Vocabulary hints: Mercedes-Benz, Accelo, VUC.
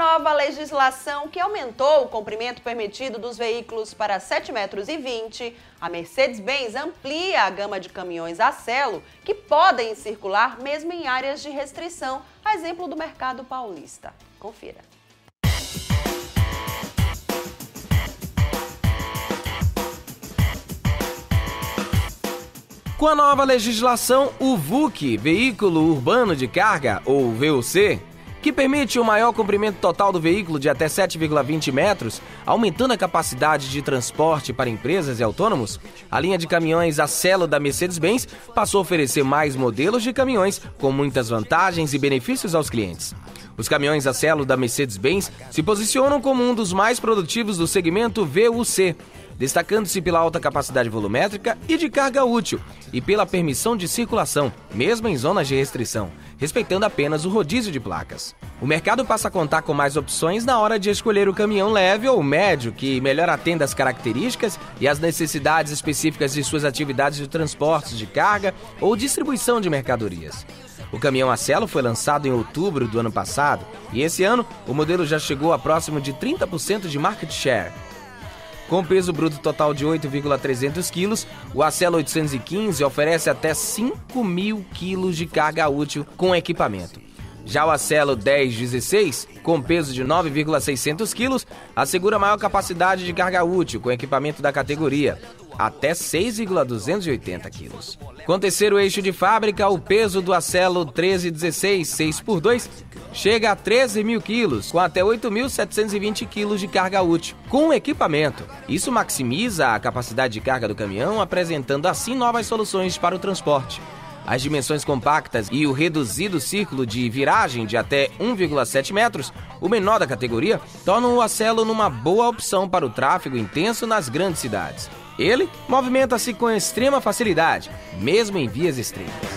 a nova legislação que aumentou o comprimento permitido dos veículos para 7,20 metros, a Mercedes-Benz amplia a gama de caminhões Accelo que podem circular mesmo em áreas de restrição, a exemplo do mercado paulista. Confira. Com a nova legislação, o VUC, Veículo Urbano de Carga, ou VUC, que permite o maior comprimento total do veículo de até 7,20 metros, aumentando a capacidade de transporte para empresas e autônomos, a linha de caminhões Accelo da Mercedes-Benz passou a oferecer mais modelos de caminhões com muitas vantagens e benefícios aos clientes. Os caminhões Accelo da Mercedes-Benz se posicionam como um dos mais produtivos do segmento VUC, destacando-se pela alta capacidade volumétrica e de carga útil e pela permissão de circulação, mesmo em zonas de restrição, respeitando apenas o rodízio de placas. O mercado passa a contar com mais opções na hora de escolher o caminhão leve ou médio que melhor atenda às características e às necessidades específicas de suas atividades de transporte de carga ou distribuição de mercadorias. O caminhão Accelo foi lançado em outubro do ano passado e esse ano o modelo já chegou a próximo de 30% de market share. Com peso bruto total de 8,300 kg, o Accelo 815 oferece até 5.000 kg de carga útil com equipamento. Já o Accelo 1016, com peso de 9,600 kg, assegura maior capacidade de carga útil com equipamento da categoria, até 6,280 kg. Com terceiro eixo de fábrica, o peso do Accelo 1316 6x2 chega a 13.000 kg, com até 8.720 kg de carga útil, com equipamento. Isso maximiza a capacidade de carga do caminhão, apresentando assim novas soluções para o transporte. As dimensões compactas e o reduzido círculo de viragem de até 1,7 metros, o menor da categoria, tornam o Accelo numa boa opção para o tráfego intenso nas grandes cidades. Ele movimenta-se com extrema facilidade, mesmo em vias estreitas.